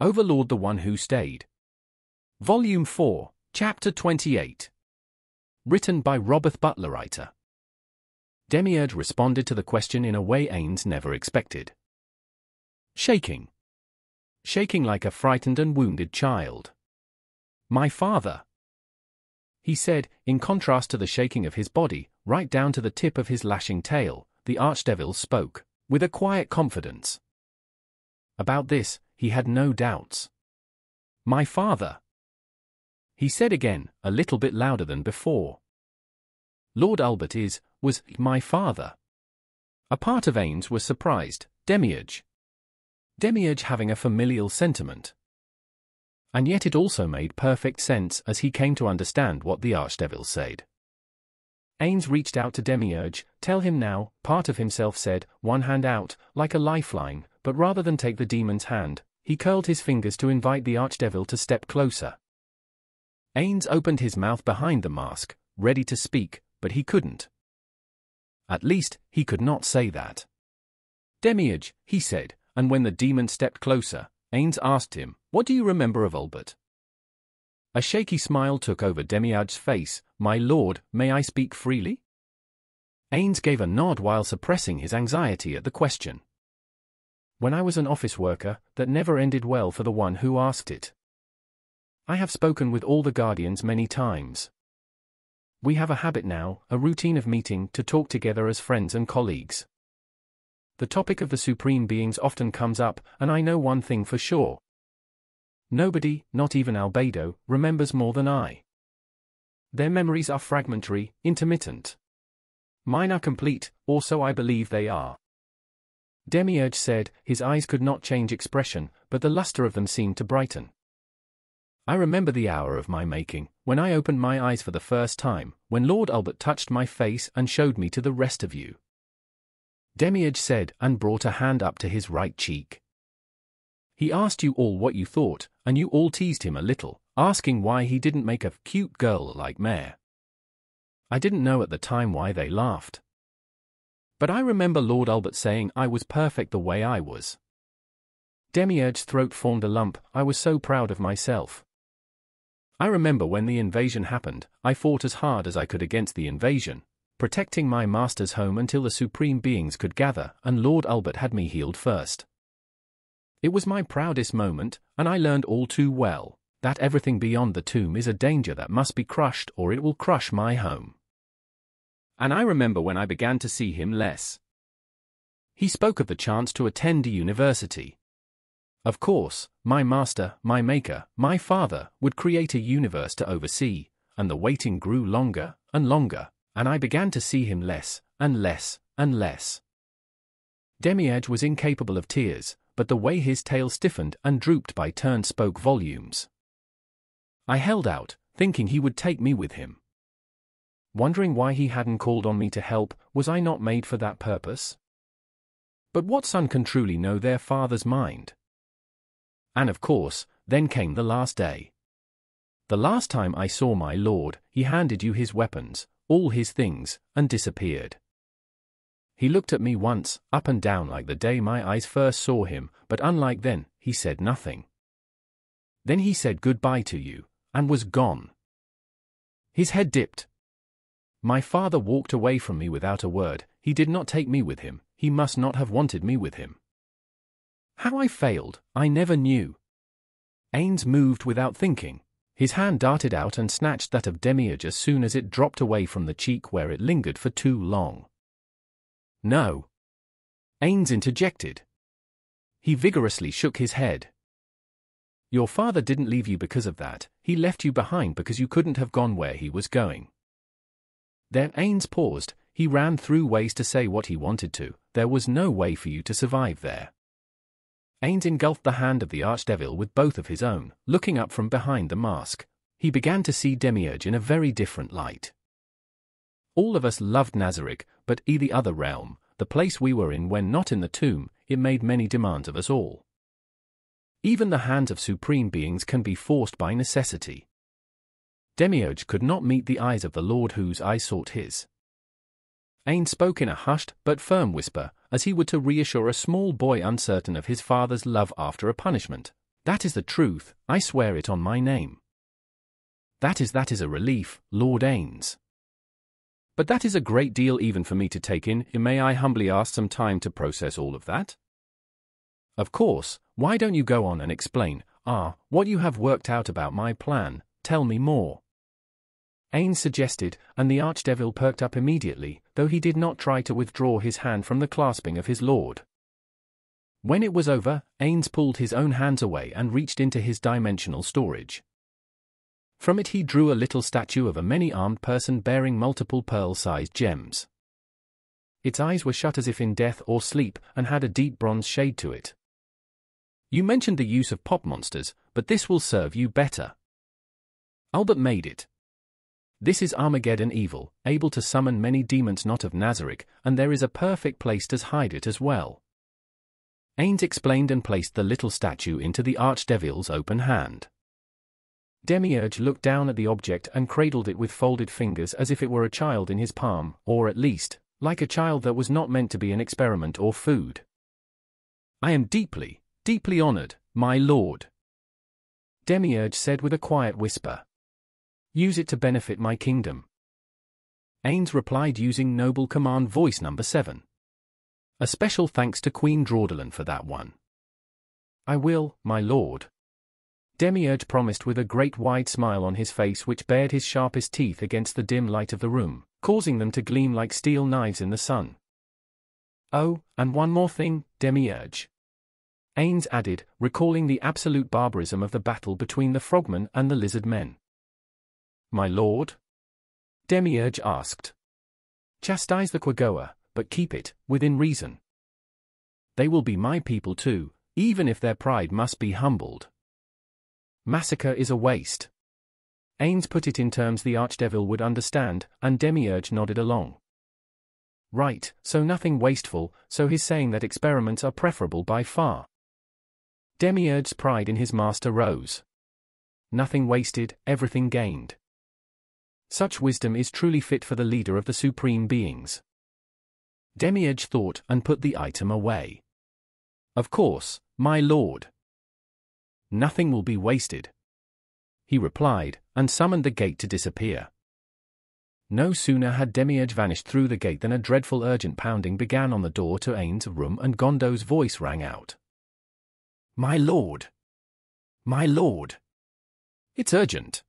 Overlord the One Who Stayed. Volume 4, Chapter 28. Written by Robert Butler, writer. Demiurge responded to the question in a way Ainz never expected. Shaking. Shaking like a frightened and wounded child. My father, he said, in contrast to the shaking of his body, right down to the tip of his lashing tail, the archdevil spoke, with a quiet confidence. About this, he had no doubts. My father, he said again, a little bit louder than before. Lord Ulbert was my father. A part of Ainz was surprised, Demiurge. Demiurge having a familial sentiment. And yet it also made perfect sense as he came to understand what the archdevil said. Ainz reached out to Demiurge, tell him now, part of himself said, one hand out, like a lifeline, but rather than take the demon's hand, he curled his fingers to invite the archdevil to step closer. Ainz opened his mouth behind the mask, ready to speak, but he couldn't. At least, he could not say that. Demiurge, he said, and when the demon stepped closer, Ainz asked him, what do you remember of Ulbert? A shaky smile took over Demiurge's face. My lord, may I speak freely? Ainz gave a nod while suppressing his anxiety at the question. When I was an office worker, that never ended well for the one who asked it. I have spoken with all the guardians many times. We have a habit now, a routine of meeting to talk together as friends and colleagues. The topic of the Supreme Beings often comes up, and I know one thing for sure. Nobody, not even Albedo, remembers more than I. Their memories are fragmentary, intermittent. Mine are complete, or so I believe they are. Demiurge said, his eyes could not change expression, but the luster of them seemed to brighten. I remember the hour of my making, when I opened my eyes for the first time, when Lord Ulbert touched my face and showed me to the rest of you. Demiurge said, and brought a hand up to his right cheek. He asked you all what you thought, and you all teased him a little, asking why he didn't make a cute girl like Mare. I didn't know at the time why they laughed. But I remember Lord Ulbert saying I was perfect the way I was. Demiurge's throat formed a lump, I was so proud of myself. I remember when the invasion happened, I fought as hard as I could against the invasion, protecting my master's home until the Supreme Beings could gather, and Lord Ulbert had me healed first. It was my proudest moment, and I learned all too well, that everything beyond the tomb is a danger that must be crushed or it will crush my home. And I remember when I began to see him less. He spoke of the chance to attend a university. Of course, my master, my maker, my father, would create a universe to oversee, and the waiting grew longer and longer. And I began to see him less, and less, and less. Demiurge was incapable of tears, but the way his tail stiffened and drooped by turn spoke volumes. I held out, thinking he would take me with him. Wondering why he hadn't called on me to help, was I not made for that purpose? But what son can truly know their father's mind? And of course, then came the last day. The last time I saw my lord, he handed you his weapons, all his things, and disappeared. He looked at me once, up and down like the day my eyes first saw him, but unlike then, he said nothing. Then he said goodbye to you, and was gone. His head dipped. My father walked away from me without a word, he did not take me with him, he must not have wanted me with him. How I failed, I never knew. Ainz moved without thinking. His hand darted out and snatched that of Demiurge as soon as it dropped away from the cheek where it lingered for too long. No, Ainz interjected. He vigorously shook his head. Your father didn't leave you because of that, he left you behind because you couldn't have gone where he was going. Then Ainz paused, he ran through ways to say what he wanted to, there was no way for you to survive there. Ainz engulfed the hand of the archdevil with both of his own, looking up from behind the mask. He began to see Demiurge in a very different light. All of us loved Nazarick, but in the other realm, the place we were in when not in the tomb, it made many demands of us all. Even the hands of Supreme Beings can be forced by necessity. Demiurge could not meet the eyes of the Lord whose eye sought his. Ainz spoke in a hushed but firm whisper, as he would to reassure a small boy uncertain of his father's love after a punishment. That is the truth, I swear it on my name. That is a relief, Lord Ainz. But that is a great deal even for me to take in, and may I humbly ask some time to process all of that? Of course, why don't you go on and explain, what you have worked out about my plan, tell me more. Ainz suggested, and the archdevil perked up immediately, though he did not try to withdraw his hand from the clasping of his lord. When it was over, Ainz pulled his own hands away and reached into his dimensional storage. From it he drew a little statue of a many-armed person bearing multiple pearl-sized gems. Its eyes were shut as if in death or sleep and had a deep bronze shade to it. You mentioned the use of pop monsters, but this will serve you better. Ulbert made it. This is Armageddon evil, able to summon many demons not of Nazarick, and there is a perfect place to hide it as well. Ainz explained and placed the little statue into the archdevil's open hand. Demiurge looked down at the object and cradled it with folded fingers as if it were a child in his palm, or at least, like a child that was not meant to be an experiment or food. I am deeply, deeply honored, my lord, Demiurge said with a quiet whisper. Use it to benefit my kingdom. Ainz replied using Noble Command Voice Number 7. A special thanks to Queen Draudelin for that one. I will, my lord, Demiurge promised with a great wide smile on his face which bared his sharpest teeth against the dim light of the room, causing them to gleam like steel knives in the sun. Oh, and one more thing, Demiurge, Ainz added, recalling the absolute barbarism of the battle between the frogmen and the lizard men. My lord? Demiurge asked. Chastise the Quagoa, but keep it within reason. They will be my people too, even if their pride must be humbled. Massacre is a waste. Ainz put it in terms the archdevil would understand, and Demiurge nodded along. Right, so nothing wasteful, so he's saying that experiments are preferable by far. Demiurge's pride in his master rose. Nothing wasted, everything gained. Such wisdom is truly fit for the leader of the supreme beings. Demiurge thought and put the item away. Of course, my lord. Nothing will be wasted, he replied, and summoned the gate to disappear. No sooner had Demiurge vanished through the gate than a dreadful urgent pounding began on the door to Ainz's room and Gondo's voice rang out. My lord! My lord! It's urgent!